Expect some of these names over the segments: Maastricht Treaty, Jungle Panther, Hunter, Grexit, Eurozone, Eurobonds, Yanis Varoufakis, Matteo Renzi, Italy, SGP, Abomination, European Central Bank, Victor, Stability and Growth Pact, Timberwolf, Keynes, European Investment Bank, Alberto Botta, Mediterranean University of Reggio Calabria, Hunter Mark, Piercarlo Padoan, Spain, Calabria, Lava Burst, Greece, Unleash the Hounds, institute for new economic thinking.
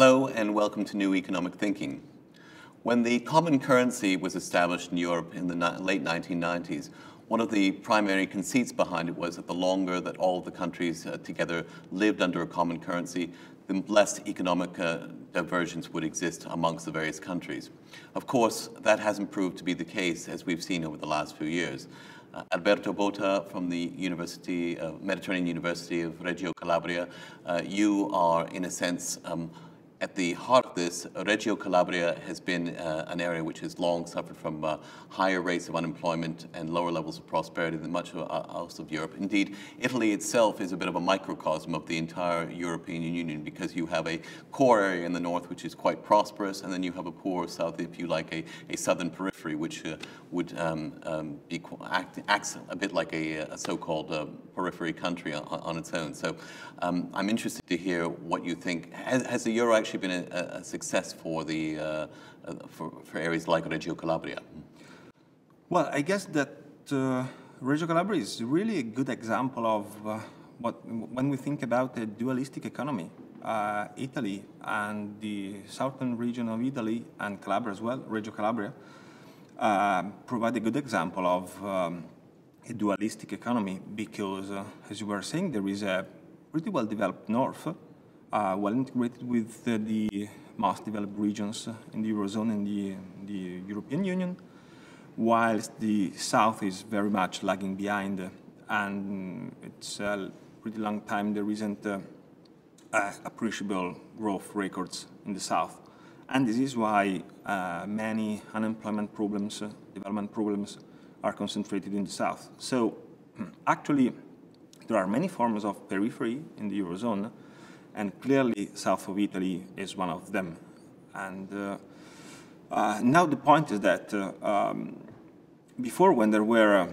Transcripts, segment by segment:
Hello and welcome to New Economic Thinking. When the common currency was established in Europe in the late 1990s, one of the primary conceits behind it was that the longer that all the countries together lived under a common currency, the less economic divergence would exist amongst the various countries. Of course, that hasn't proved to be the case, as we've seen over the last few years. Alberto Botta from the University, Mediterranean University of Reggio Calabria, you are, in a sense, at the heart of this. Reggio Calabria has been an area which has long suffered from higher rates of unemployment and lower levels of prosperity than much else of Europe. Indeed, Italy itself is a bit of a microcosm of the entire European Union, because you have a core area in the north which is quite prosperous, and then you have a poor south, if you like, a southern periphery, which would act a bit like a so-called periphery country on its own. So I'm interested to hear what you think. Has the Euro actually been a success for the for areas like Reggio Calabria? Well, I guess that Reggio Calabria is really a good example of when we think about a dualistic economy. Italy and the southern region of Italy, and Calabria as well, Reggio Calabria, provide a good example of a dualistic economy, because, as you were saying, there is a pretty well-developed north, well integrated with the most developed regions in the Eurozone and the European Union, whilst the South is very much lagging behind, and it's a pretty long time there isn't appreciable growth records in the South. And this is why many unemployment problems, development problems, are concentrated in the South. So actually, there are many forms of periphery in the Eurozone, and clearly south of Italy is one of them. And now the point is that before, when there were,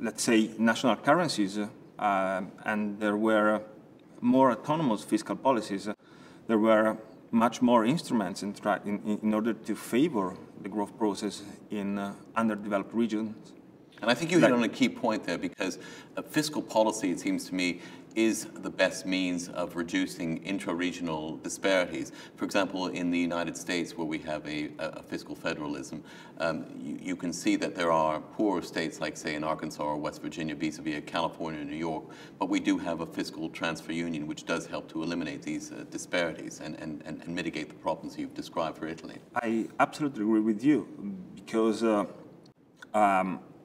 let's say, national currencies and there were more autonomous fiscal policies, there were much more instruments in order to favor the growth process in underdeveloped regions. And I think you hit on a key point there, because fiscal policy, it seems to me, is the best means of reducing intra-regional disparities. For example, in the United States, where we have a fiscal federalism, you can see that there are poorer states, like, say, in Arkansas or West Virginia, vis-a-vis California and New York, but we do have a fiscal transfer union, which does help to eliminate these disparities and mitigate the problems you've described for Italy. I absolutely agree with you, because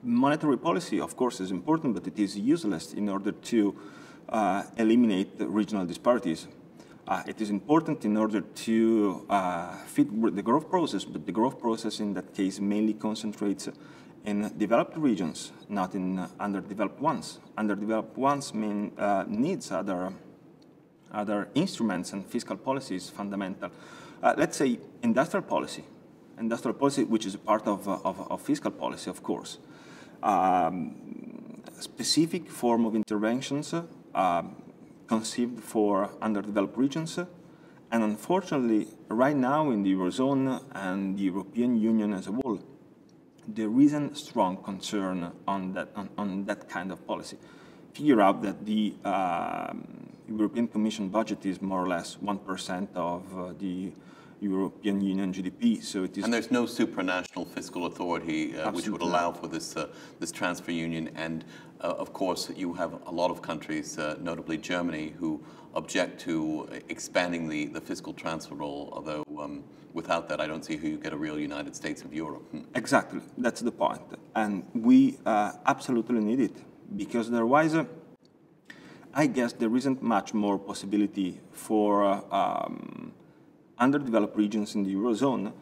monetary policy, of course, is important, but it is useless in order to eliminate the regional disparities. It is important in order to fit the growth process, but the growth process in that case mainly concentrates in developed regions, not in underdeveloped ones. Underdeveloped ones mean needs other instruments and fiscal policy is fundamental. Let's say industrial policy, which is a part of fiscal policy, of course. Specific form of interventions conceived for underdeveloped regions, and unfortunately, right now in the Eurozone and the European Union as a whole, there isn't strong concern on that kind of policy. Figure out that the European Commission budget is more or less 1% of the European Union GDP, so it is. And there's no supranational fiscal authority which would allow for this this transfer union. And of course, you have a lot of countries, notably Germany, who object to expanding the fiscal transfer role. Although without that, I don't see who you get a real United States of Europe. Exactly, that's the point, and we absolutely need it, because otherwise, I guess there isn't much more possibility for underdeveloped regions in the Eurozone.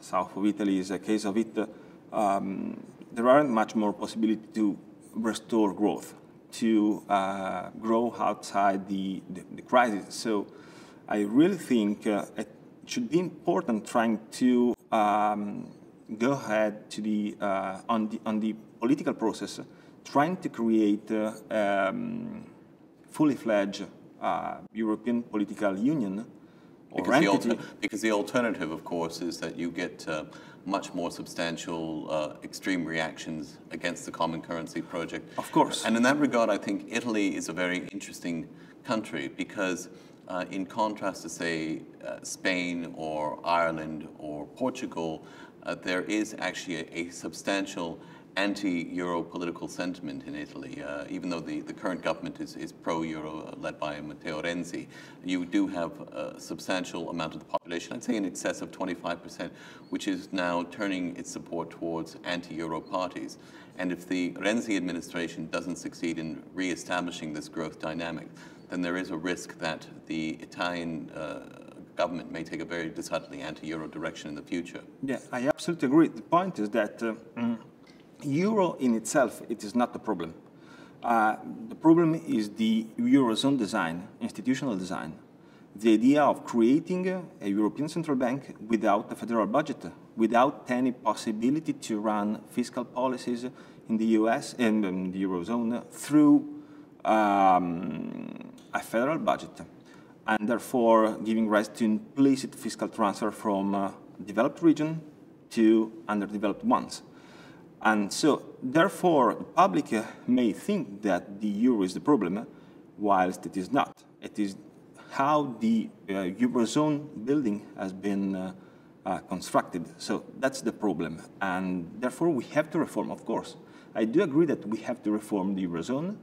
South of Italy is a case of it. There aren't much more possibility to restore growth, to grow outside the crisis. So I really think it should be important trying to go ahead to on the political process, trying to create a fully fledged European political union. Because the alternative, of course, is that you get much more substantial extreme reactions against the common currency project. Of course. And in that regard, I think Italy is a very interesting country, because in contrast to, say, Spain or Ireland or Portugal, there is actually a substantial anti-Euro political sentiment in Italy. Even though the current government is pro-Euro, led by Matteo Renzi, you do have a substantial amount of the population, I'd say in excess of 25%, which is now turning its support towards anti-Euro parties. And if the Renzi administration doesn't succeed in re-establishing this growth dynamic, then there is a risk that the Italian government may take a very decidedly anti-Euro direction in the future. Yeah, I absolutely agree. The point is that Euro in itself, it is not the problem. The problem is the Eurozone design, institutional design. The idea of creating a European Central Bank without a federal budget, without any possibility to run fiscal policies in the US and the Eurozone through a federal budget, and therefore giving rise to implicit fiscal transfer from developed region to underdeveloped ones. And so, therefore, the public may think that the euro is the problem, whilst it is not. It is how the Eurozone building has been constructed. So that's the problem. And therefore, we have to reform, of course. I do agree that we have to reform the Eurozone.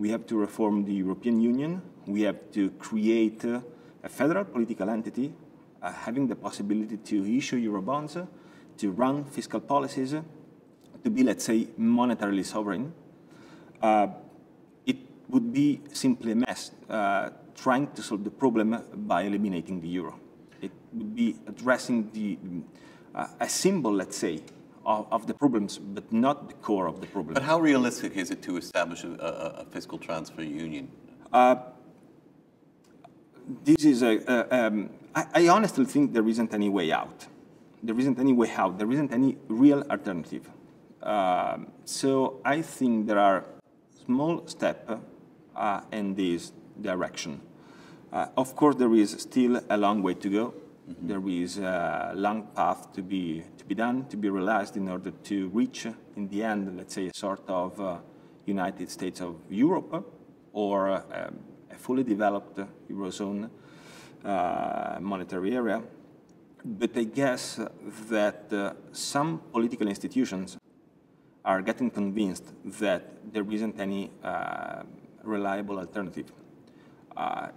We have to reform the European Union. We have to create a federal political entity, having the possibility to issue Eurobonds, to run fiscal policies, to be, let's say, monetarily sovereign. It would be simply a mess trying to solve the problem by eliminating the euro. It would be addressing the, a symbol, let's say, of the problems, but not the core of the problem. But how realistic is it to establish a fiscal transfer union? This is I honestly think there isn't any way out. There isn't any way out. There isn't any real alternative. So I think there are small steps in this direction. Of course, there is still a long way to go. Mm-hmm. There is a long path to be done, to be realized in order to reach, in the end, let's say, a sort of United States of Europe or a fully developed Eurozone monetary area. But I guess that some political institutions are getting convinced that there isn't any reliable alternative.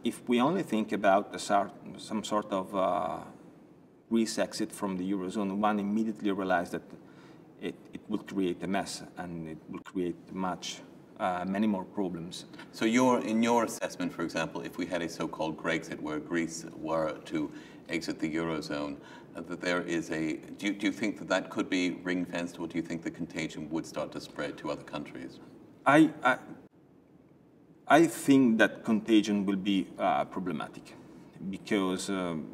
If we only think about some sort of risk exit from the Eurozone, one immediately realizes that it will create a mess and it will create many more problems. So in your assessment, for example, if we had a so-called Grexit, where Greece were to exit the Eurozone, that there is a, do you think that could be ring-fenced, or do you think the contagion would start to spread to other countries? I think that contagion will be problematic because,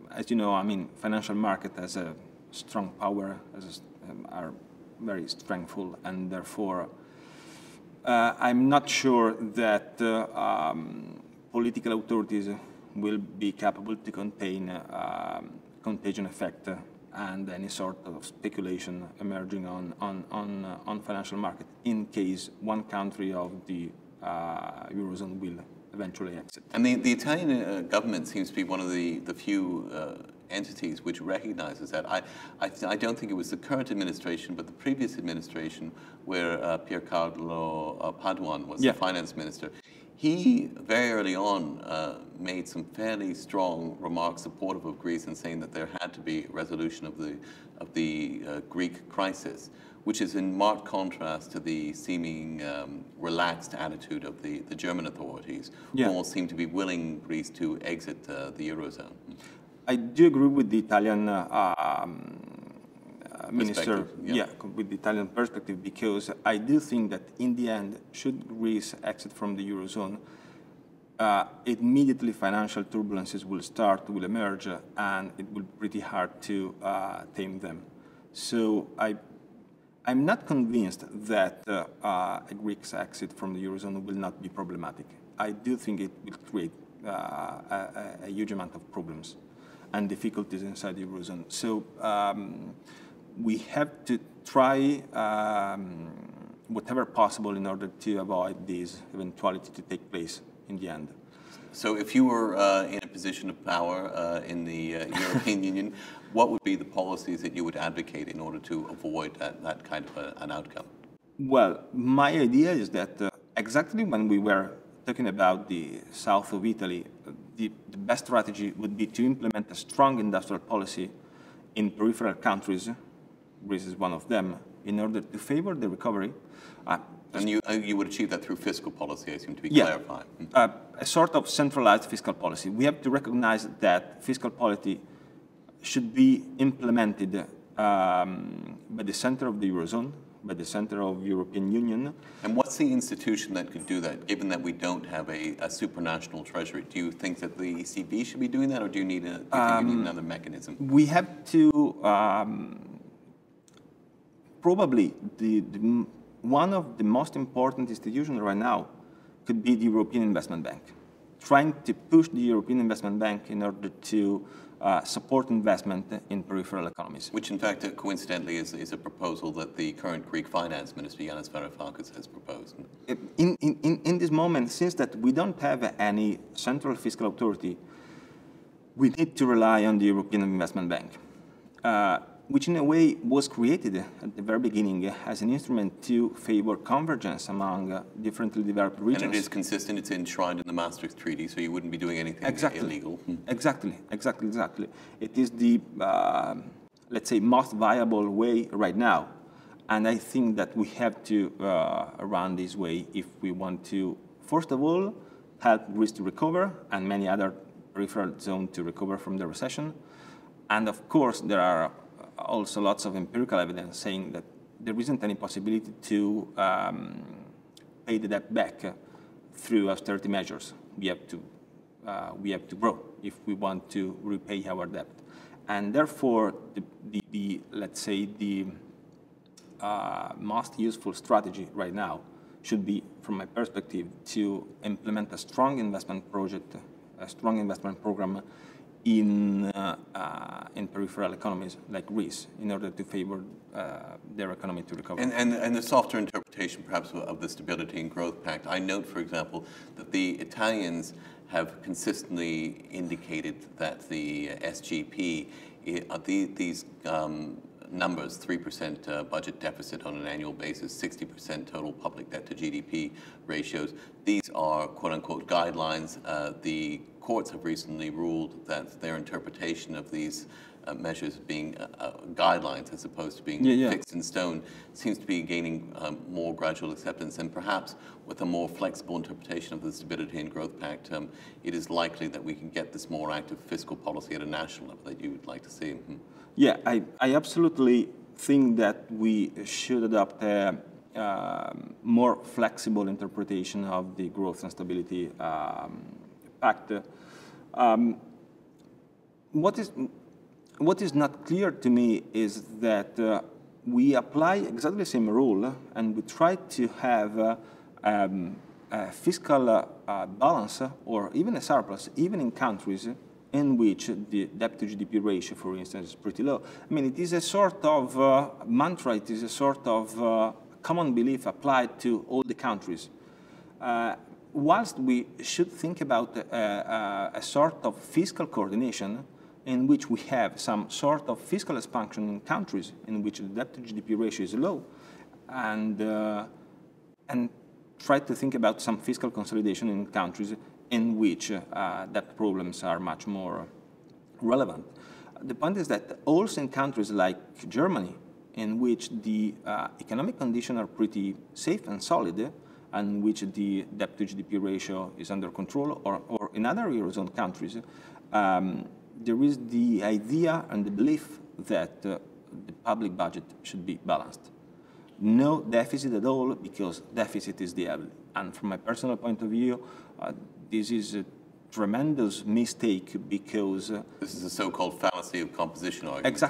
as you know, I mean, financial market has a strong power, are very strengthful, and therefore I'm not sure that political authorities will be capable to contain contagion effect and any sort of speculation emerging on financial market in case one country of the Eurozone will eventually exit. And the Italian government seems to be one of the few entities which recognizes that. I don't think it was the current administration, but the previous administration, where Piercarlo Padoan was the finance minister. He very early on made some fairly strong remarks supportive of Greece and saying that there had to be resolution of the Greek crisis, which is in marked contrast to the seeming relaxed attitude of the German authorities, who all seem to be willing Greece to exit the Eurozone. I do agree with the Italian minister, with the Italian perspective, because I do think that in the end, should Greece exit from the Eurozone, immediately financial turbulences will start, will emerge, and it will be pretty hard to tame them. So I'm not convinced that a Greek's exit from the Eurozone will not be problematic. I do think it will create a huge amount of problems and difficulties inside the Eurozone. So we have to try whatever possible in order to avoid this eventuality to take place in the end. So if you were in a position of power in the European Union, what would be the policies that you would advocate in order to avoid that kind of an outcome? Well, my idea is that exactly when we were talking about the south of Italy, the best strategy would be to implement a strong industrial policy in peripheral countries, Greece is one of them, in order to favor the recovery. And you would achieve that through fiscal policy, I seem to be clarifying. A sort of centralized fiscal policy. We have to recognize that fiscal policy should be implemented by the center of the Eurozone, by the center of European Union. And what's the institution that could do that, given that we don't have a supranational treasury? Do you think that the ECB should be doing that, or do you need, do you need another mechanism? We have to... probably the one of the most important institutions right now could be the European Investment Bank. Trying to push the European Investment Bank in order to support investment in peripheral economies. Which, in fact, coincidentally, is a proposal that the current Greek finance minister, Yanis Varoufakis, has proposed. In this moment, since that we don't have any central fiscal authority, we need to rely on the European Investment Bank, which in a way was created at the very beginning as an instrument to favor convergence among differently developed regions. And it is consistent, it's enshrined in the Maastricht Treaty, so you wouldn't be doing anything illegal. Exactly. It is the, let's say, most viable way right now. And I think that we have to run this way if we want to, first of all, help Greece to recover and many other peripheral zones to recover from the recession. And of course, there are also lots of empirical evidence saying that there isn't any possibility to pay the debt back through austerity measures. We have to grow if we want to repay our debt, and therefore the let's say the most useful strategy right now should be, from my perspective, to implement a strong investment project, a strong investment program in peripheral economies like Greece, in order to favor their economy to recover. And the softer interpretation, perhaps, of the Stability and Growth Pact. I note, for example, that the Italians have consistently indicated that the SGP, these numbers, 3% budget deficit on an annual basis, 60% total public debt to GDP ratios. These are quote-unquote guidelines. The courts have recently ruled that their interpretation of these measures being guidelines as opposed to being fixed in stone seems to be gaining more gradual acceptance, and perhaps with a more flexible interpretation of the Stability and Growth Pact, it is likely that we can get this more active fiscal policy at a national level that you would like to see. Yeah, I absolutely think that we should adopt a more flexible interpretation of the Growth and Stability Pact. What is not clear to me is that we apply exactly the same rule and we try to have a fiscal balance or even a surplus, even in countries in which the debt to GDP ratio, for instance, is pretty low. I mean, it is a sort of mantra, it is a sort of common belief applied to all the countries. Whilst we should think about a sort of fiscal coordination, in which we have some sort of fiscal expansion in countries in which the debt to GDP ratio is low, and try to think about some fiscal consolidation in countries in which debt problems are much more relevant. The point is that also in countries like Germany, in which the economic conditions are pretty safe and solid, and which the debt to GDP ratio is under control, or in other Eurozone countries, there is the idea and the belief that the public budget should be balanced. No deficit at all, because deficit is the devil. And from my personal point of view, this is a tremendous mistake, because... this is a so-called fallacy of composition argument.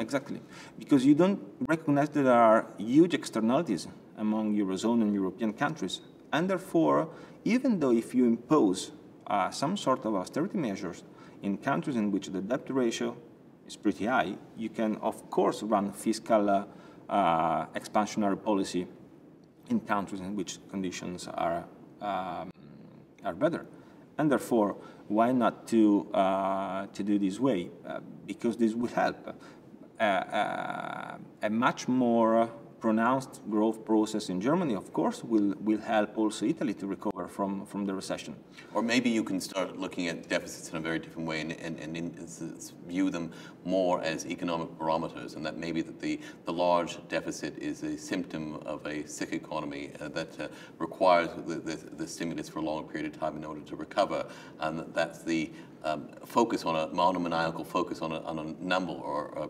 Exactly. Because you don't recognize that there are huge externalities among Eurozone and European countries. And therefore, even though if you impose some sort of austerity measures in countries in which the debt ratio is pretty high, you can, of course, run fiscal expansionary policy in countries in which conditions are better. And therefore, why not to do this way? Because this will help a much more pronounced growth process in Germany, of course, will help also Italy to recover from the recession. Or maybe you can start looking at deficits in a very different way and view them more as economic barometers, and that maybe that the large deficit is a symptom of a sick economy that requires the stimulus for a long period of time in order to recover, and that's the focus on a monomaniacal focus on a number or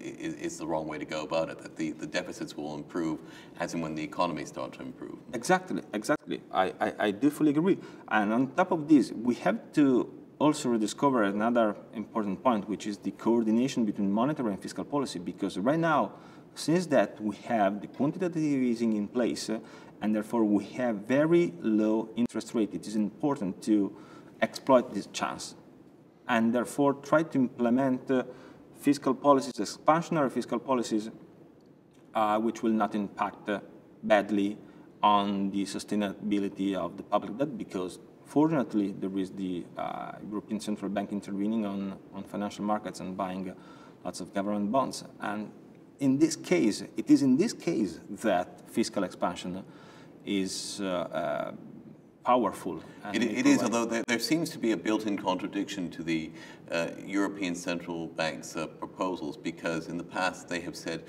is the wrong way to go about it, that the deficits will improve as and when the economy starts to improve. Exactly, exactly. I do fully agree. And on top of this, we have to also rediscover another important point, which is the coordination between monetary and fiscal policy, because right now, since that we have the quantitative easing in place, and therefore we have very low interest rate, it is important to exploit this chance. And therefore try to implement fiscal policies, expansionary fiscal policies, which will not impact badly on the sustainability of the public debt, because fortunately there is the European Central Bank intervening on financial markets and buying lots of government bonds. And in this case, it is in this case that fiscal expansion is powerful. It is, although there seems to be a built-in contradiction to the European Central Bank's proposals, because in the past they have said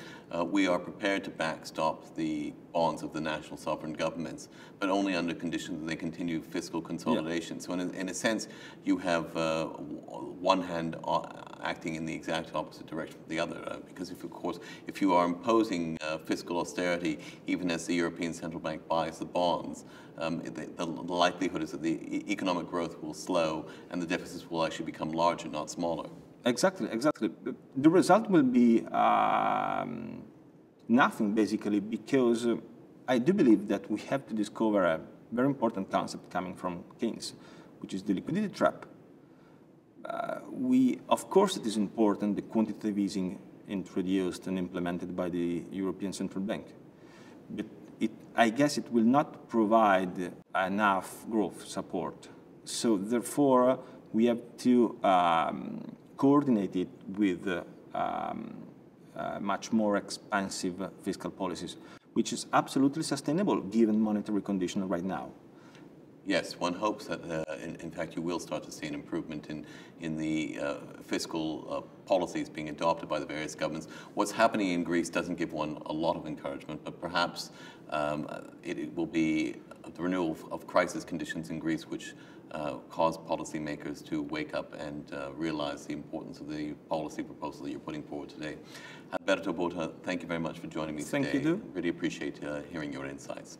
we are prepared to backstop the bonds of the national sovereign governments, but only under condition that they continue fiscal consolidation. Yeah. So in a sense, you have one hand acting in the exact opposite direction from the other, because if, of course, if you are imposing fiscal austerity, even as the European Central Bank buys the bonds, the likelihood is that the economic growth will slow and the deficits will actually become larger, not smaller. Exactly, exactly. The result will be nothing, basically, because I do believe that we have to discover a very important concept coming from Keynes, which is the liquidity trap. Of course, it is important the quantitative easing introduced and implemented by the European Central Bank. But I guess it will not provide enough growth support. So therefore, we have to coordinate it with much more expansive fiscal policies, which is absolutely sustainable given monetary conditions right now. Yes, one hopes that, in fact, you will start to see an improvement in the fiscal policies being adopted by the various governments. What's happening in Greece doesn't give one a lot of encouragement, but perhaps it will be the renewal of crisis conditions in Greece which cause policymakers to wake up and realize the importance of the policy proposal that you're putting forward today. Alberto Botta, thank you very much for joining me today. Thank you. Really appreciate hearing your insights.